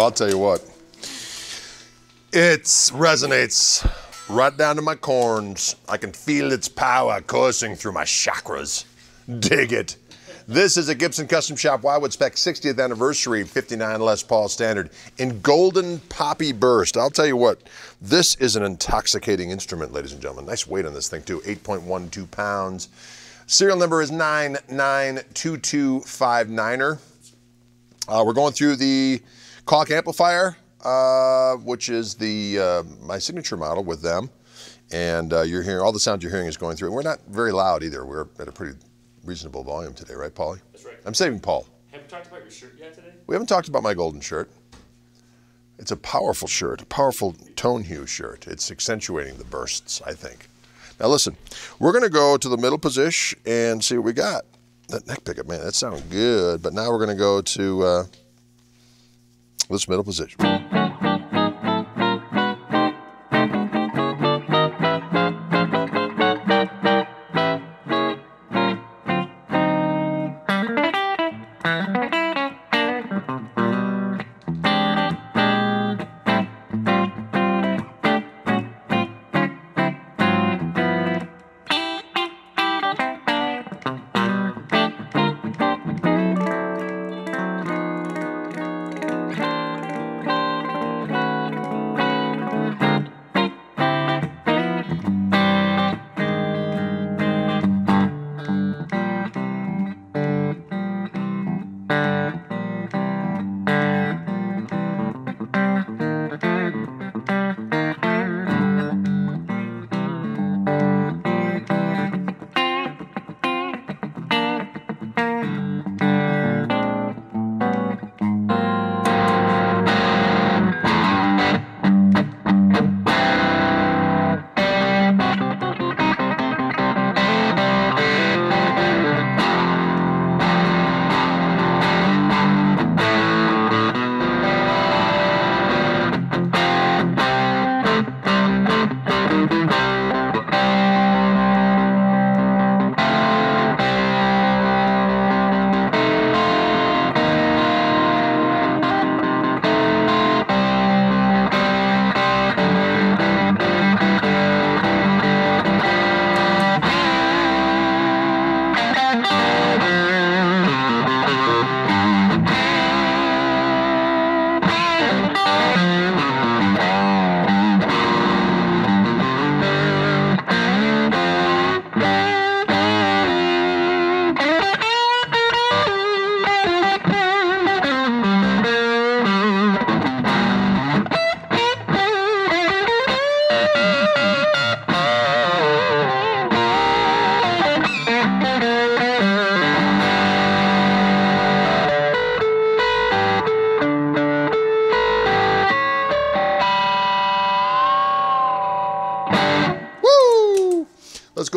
I'll tell you what, it resonates right down to my corns. I can feel its power coursing through my chakras. Dig it. This is a Gibson Custom Shop Wildwood Spec 60th Anniversary 59 Les Paul Standard in Golden Poppy Burst. I'll tell you what, this is an intoxicating instrument, ladies and gentlemen. Nice weight on this thing too, 8.12 pounds. Serial number is 992259er. We're going through the Koch Amplifier, which is the my signature model with them, and you're hearing all the sound you're hearing is going through. And we're not very loud either. We're at a pretty reasonable volume today, right, Paulie? That's right. I'm saving Paul. Have you talked about your shirt yet today? We haven't talked about my golden shirt. It's a powerful shirt, a powerful tone hue shirt. It's accentuating the bursts, I think. Now listen, we're going to go to the middle position and see what we got. That neck pickup, man, that sounds good. But now we're going to go to this middle position.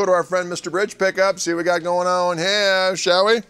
go to our friend Mr. Bridge Pickup, see what we got going on here, shall we?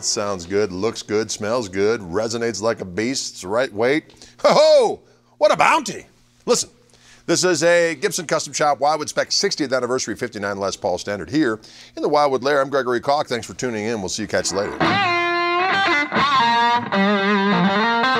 Sounds good, looks good, smells good, resonates like a beast, it's the right weight. Ho-ho! What a bounty! Listen, this is a Gibson Custom Shop Wildwood Spec 60th Anniversary 59 Les Paul Standard here in the Wildwood Lair. I'm Gregory Koch. Thanks for tuning in. We'll see you catch you later.